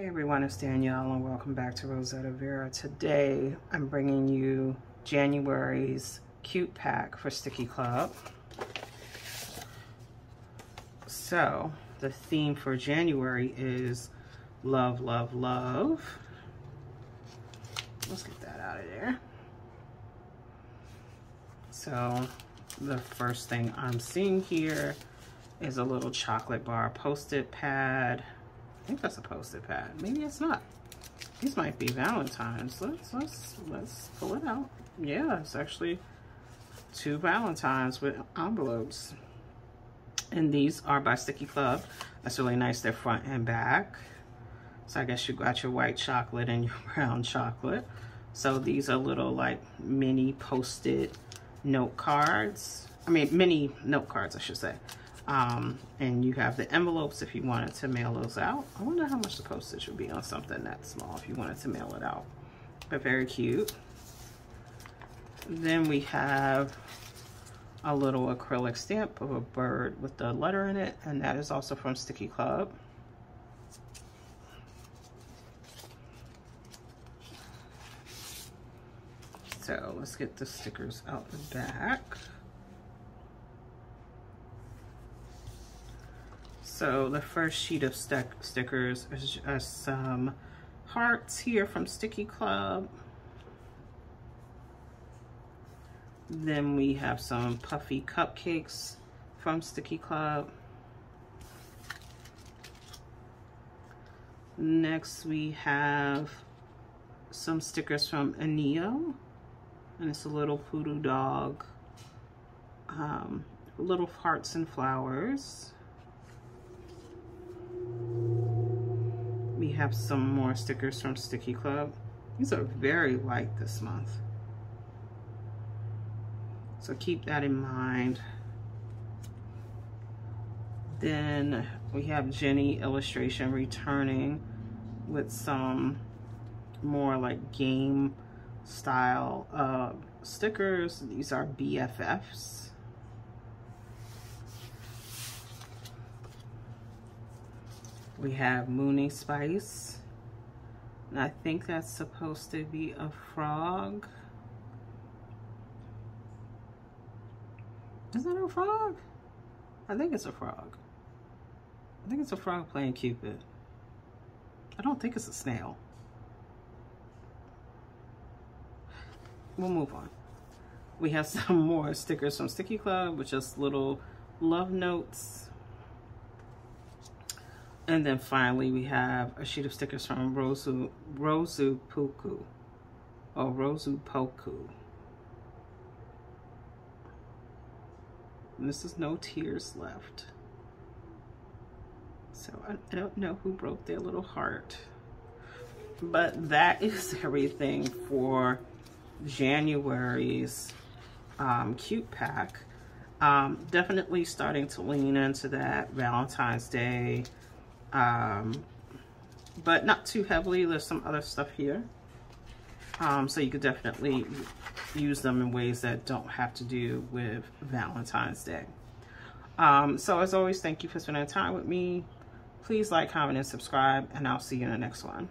Hey everyone, it's Danielle and welcome back to Rosetta Vera. Today I'm bringing you January's cute pack for Stickii Club. So the theme for January is love, love, love. Let's get that out of there. So the first thing I'm seeing here is a little chocolate bar post-it pad. I think that's a post-it pad. Maybe it's not. These might be Valentine's. Let's pull it out. Yeah, it's actually two Valentines with envelopes. And these are by Stickii Club. That's really nice. They're front and back. So I guess you got your white chocolate and your brown chocolate. So these are little like mini post-it note cards. I mean, mini note cards, I should say. And you have the envelopes if you wanted to mail those out. I wonder how much the postage would be on something that small if you wanted to mail it out, but very cute. Then we have a little acrylic stamp of a bird with the letter in it, and that is also from Stickii Club. So let's get the stickers out the back. So the first sheet of stickers is just some hearts here from Stickii Club. Then we have some puffy cupcakes from Stickii Club. Next we have some stickers from Aneo, and it's a little poodle dog, little hearts and flowers. We have some more stickers from Stickii Club. These are very light this month, so keep that in mind. Then we have Jennillustrations returning with some more like game style stickers. These are BFFs. We have Moony Spice, and I think that's supposed to be a frog. Is that a frog? I think it's a frog. I think it's a frog playing Cupid. I don't think it's a snail. We'll move on. We have some more stickers from Stickii Club with just little love notes. And then finally, we have a sheet of stickers from Rosu Puku. And this is No Tears Left. So I don't know who broke their little heart. But that is everything for January's cute pack. Definitely starting to lean into that Valentine's Day, but not too heavily. There's some other stuff here, so you could definitely use them in ways that don't have to do with Valentine's Day. So as always, thank you for spending time with me. Please like, comment, and subscribe, and I'll see you in the next one.